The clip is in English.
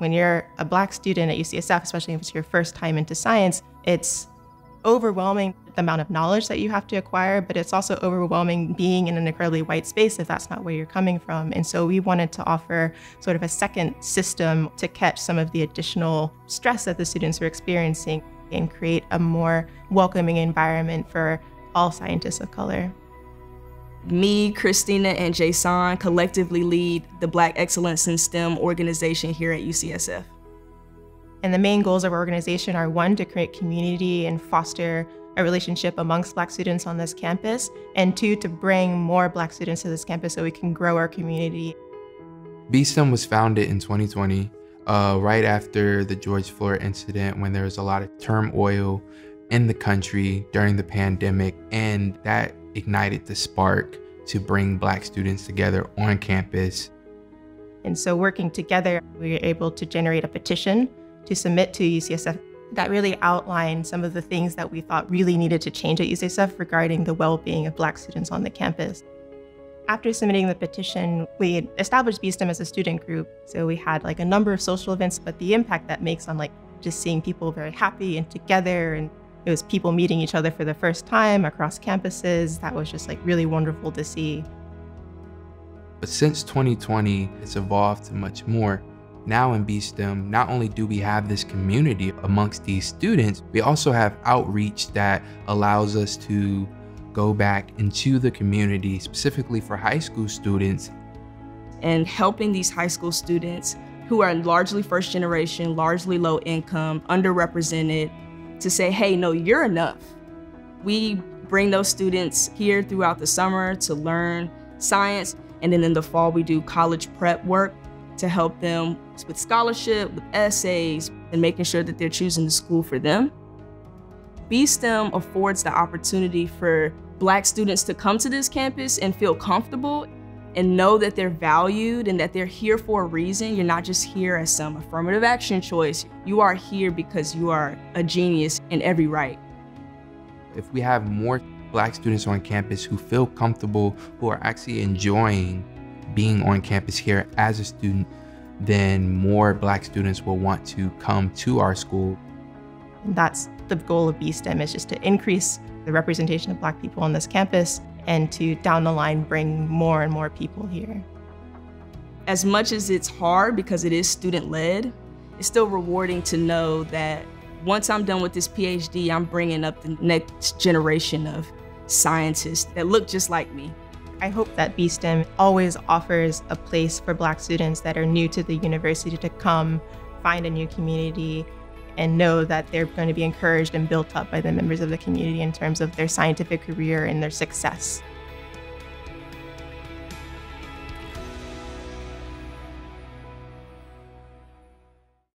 When you're a Black student at UCSF, especially if it's your first time into science, it's overwhelming the amount of knowledge that you have to acquire, but it's also overwhelming being in an incredibly white space if that's not where you're coming from. And so we wanted to offer sort of a second system to catch some of the additional stress that the students were experiencing and create a more welcoming environment for all scientists of color. Me, Christina, and Jason collectively lead the Black Excellence in STEM organization here at UCSF. And the main goals of our organization are, one, to create community and foster a relationship amongst Black students on this campus, and two, to bring more Black students to this campus so we can grow our community. BE-STEM was founded in 2020, right after the George Floyd incident, when there was a lot of turmoil in the country during the pandemic, and that ignited the spark to bring Black students together on campus. And so working together, we were able to generate a petition to submit to UCSF that really outlined some of the things that we thought really needed to change at UCSF regarding the well-being of Black students on the campus. After submitting the petition, we established BE-STEM as a student group. So we had like a number of social events, but the impact that makes on like just seeing people very happy and together, and it was people meeting each other for the first time across campuses. That was just like really wonderful to see. But since 2020, it's evolved to much more. Now in BE-STEM, not only do we have this community amongst these students, we also have outreach that allows us to go back into the community, specifically for high school students. And helping these high school students who are largely first generation, largely low income, underrepresented, to say, hey, no, you're enough. We bring those students here throughout the summer to learn science, and then in the fall we do college prep work to help them with scholarship, with essays, and making sure that they're choosing the school for them. BE-STEM affords the opportunity for Black students to come to this campus and feel comfortable and know that they're valued and that they're here for a reason. You're not just here as some affirmative action choice. You are here because you are a genius in every right. If we have more Black students on campus who feel comfortable, who are actually enjoying being on campus here as a student, then more Black students will want to come to our school. That's the goal of BE-STEM, is just to increase the representation of Black people on this campus and to, down the line, bring more and more people here. As much as it's hard because it is student-led, it's still rewarding to know that once I'm done with this PhD, I'm bringing up the next generation of scientists that look just like me. I hope that BE-STEM always offers a place for Black students that are new to the university to come, find a new community, and know that they're going to be encouraged and built up by the members of the community in terms of their scientific career and their success.